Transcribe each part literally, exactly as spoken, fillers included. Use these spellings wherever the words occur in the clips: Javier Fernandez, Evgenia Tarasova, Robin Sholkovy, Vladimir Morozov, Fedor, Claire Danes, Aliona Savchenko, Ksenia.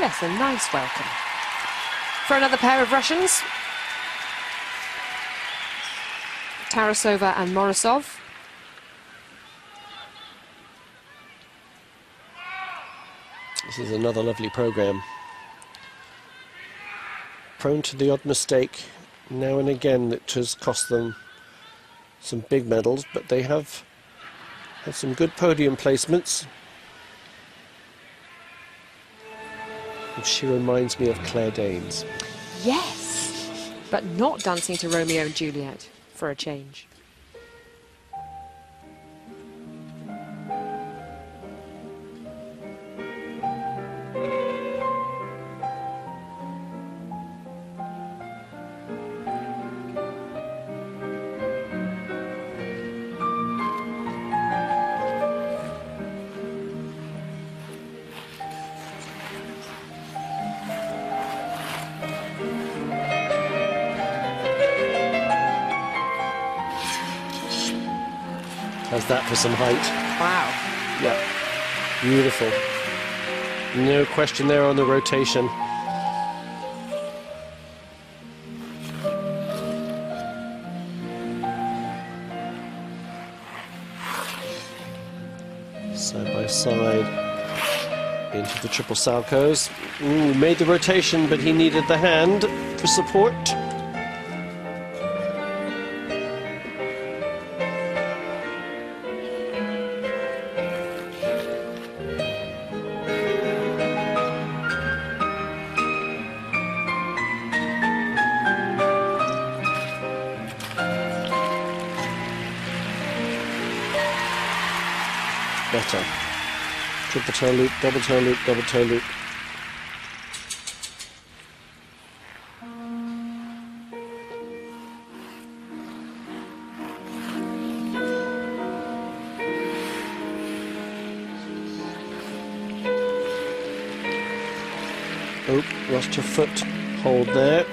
Yes, a nice welcome. For another pair of Russians, Tarasova and Morozov. This is another lovely program. Prone to the odd mistake now and again that has cost them some big medals, but they have had some good podium placements. And she reminds me of Claire Danes. Yes, but not dancing to Romeo and Juliet for a change. That for some height. Wow. Yeah. Beautiful. No question there on the rotation. Side by side into the triple salcho's. Ooh, made the rotation, but he needed the hand for support. Triple toe loop, double toe loop, double toe loop. Oop, lost your foot. Hold there.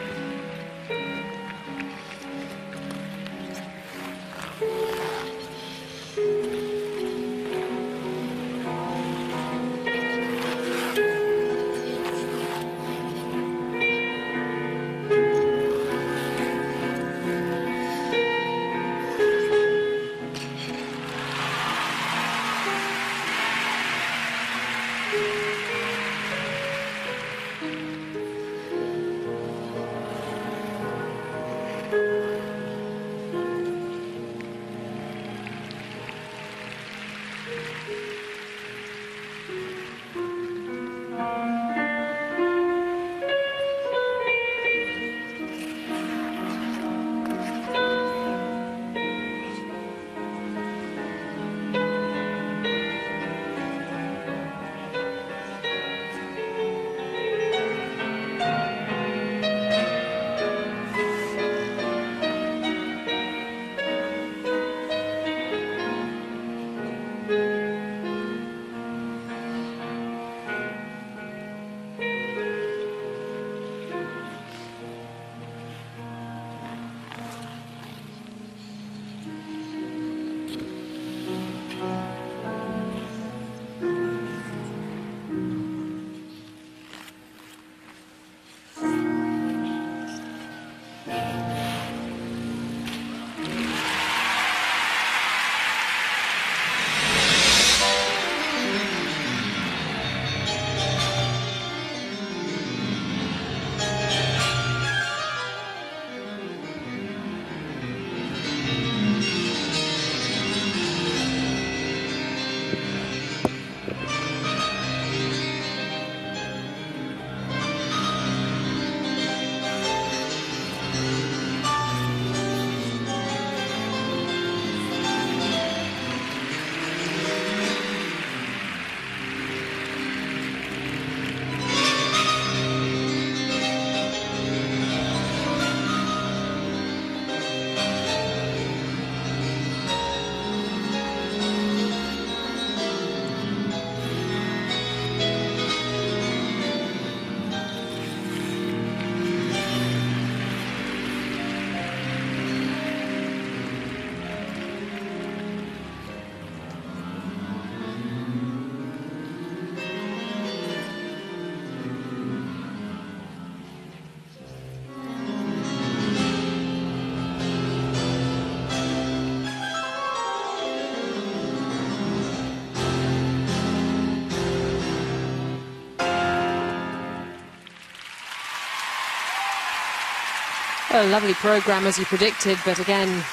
A lovely programme, as you predicted, but again,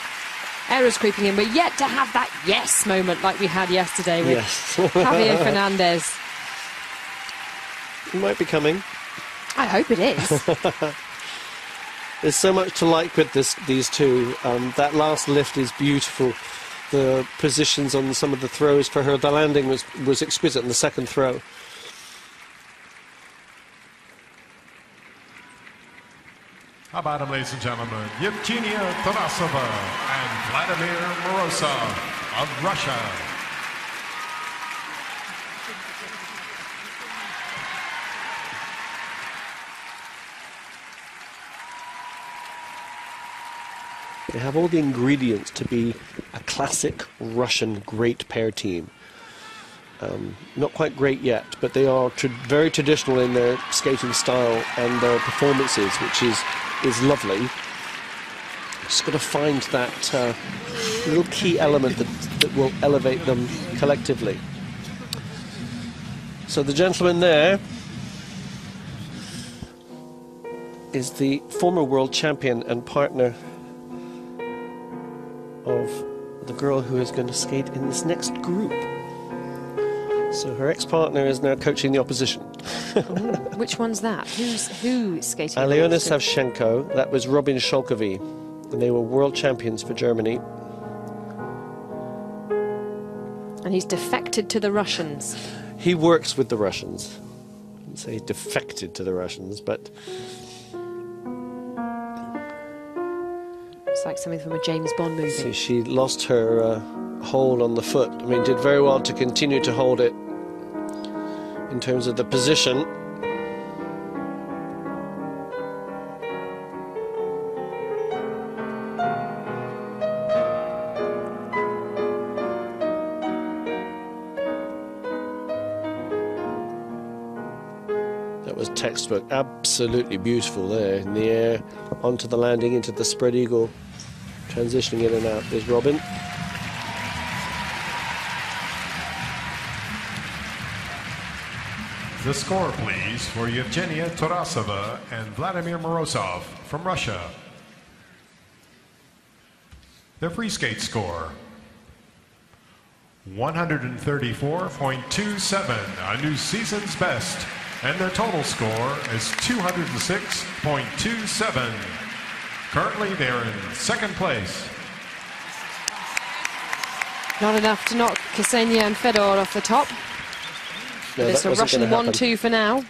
errors creeping in. But yet to have that yes moment like we had yesterday with yes. Javier Fernandez. It might be coming. I hope it is. There's so much to like with this, these two. Um, that last lift is beautiful. The positions on some of the throws for her. The landing was, was exquisite in the second throw. How about them, ladies and gentlemen? Evgenia Tarasova and Vladimir Morozov of Russia. They have all the ingredients to be a classic Russian great pair team. Um, not quite great yet, but they are tra very traditional in their skating style and their performances, which is is lovely. Just got to find that uh, little key element that, that will elevate them collectively. So the gentleman there is the former world champion and partner of the girl who is going to skate in this next group. So her ex-partner is now coaching the opposition. Ooh, which one's that? Who's who is skating? Aliona Savchenko. That was Robin Sholkovy, and they were world champions for Germany. And he's defected to the Russians. He works with the Russians. I wouldn't say defected to the Russians, but it's like something from a James Bond movie. So she lost her uh, hold on the foot. I mean, did very well to continue to hold it. In terms of the position, that was textbook, absolutely beautiful there in the air, onto the landing, into the spread eagle, transitioning in and out. There's Robin. The score, please, for Evgenia Tarasova and Vladimir Morozov from Russia. Their free skate score, one thirty-four point two seven, a new season's best, and their total score is two oh six point two seven. Currently, they're in second place. Not enough to knock Ksenia and Fedor off the top. No, it's a Russian one two for now.